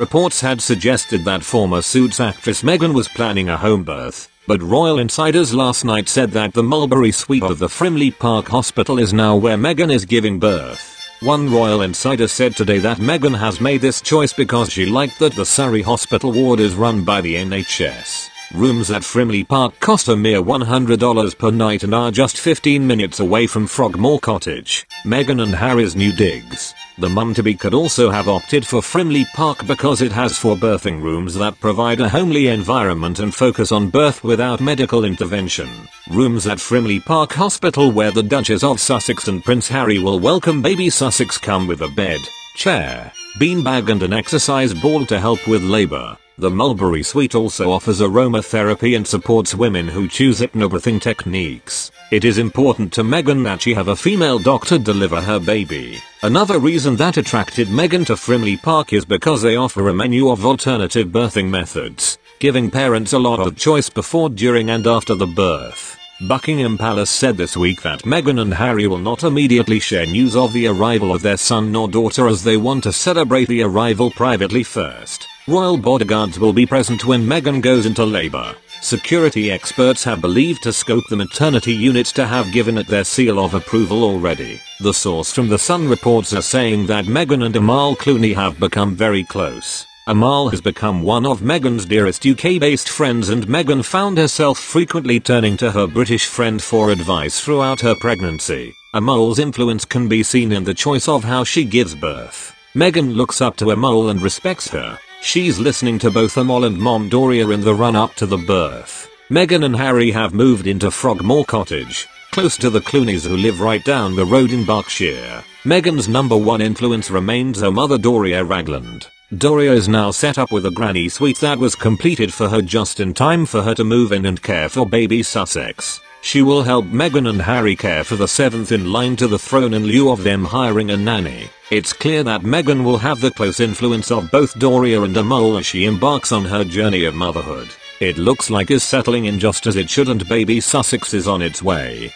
Reports had suggested that former Suits actress Meghan was planning a home birth, but royal insiders last night said that the Mulberry Suite of the Frimley Park Hospital is now where Meghan is giving birth. One royal insider said today that Meghan has made this choice because she liked that the Surrey hospital ward is run by the NHS. Rooms at Frimley Park cost a mere $100 per night and are just 15 minutes away from Frogmore Cottage, Meghan and Harry's new digs. The mum-to-be could also have opted for Frimley Park because it has 4 birthing rooms that provide a homely environment and focus on birth without medical intervention. Rooms at Frimley Park Hospital where the Duchess of Sussex and Prince Harry will welcome baby Sussex come with a bed, chair, beanbag and an exercise ball to help with labour. The Mulberry Suite also offers aromatherapy and supports women who choose hypnobirthing techniques. It is important to Meghan that she have a female doctor deliver her baby. Another reason that attracted Meghan to Frimley Park is because they offer a menu of alternative birthing methods, giving parents a lot of choice before, during and after the birth. Buckingham Palace said this week that Meghan and Harry will not immediately share news of the arrival of their son or daughter as they want to celebrate the arrival privately first. Royal bodyguards will be present when Meghan goes into labour. Security experts have believed to scope the maternity units to have given it their seal of approval already. The source from The Sun reports are saying that Meghan and Amal Clooney have become very close. Amal has become one of Meghan's dearest UK-based friends, and Meghan found herself frequently turning to her British friend for advice throughout her pregnancy. Amal's influence can be seen in the choice of how she gives birth. Meghan looks up to Amal and respects her. She's listening to both Amal and Mom Doria in the run-up to the birth. Meghan and Harry have moved into Frogmore Cottage, close to the Clooneys who live right down the road in Berkshire. Meghan's #1 influence remains her mother Doria Ragland. Doria is now set up with a granny suite that was completed for her just in time for her to move in and care for baby Sussex. She will help Meghan and Harry care for the 7th in line to the throne in lieu of them hiring a nanny. It's clear that Meghan will have the close influence of both Doria and Amal as she embarks on her journey of motherhood. It looks like it's settling in just as it should, and baby Sussex is on its way.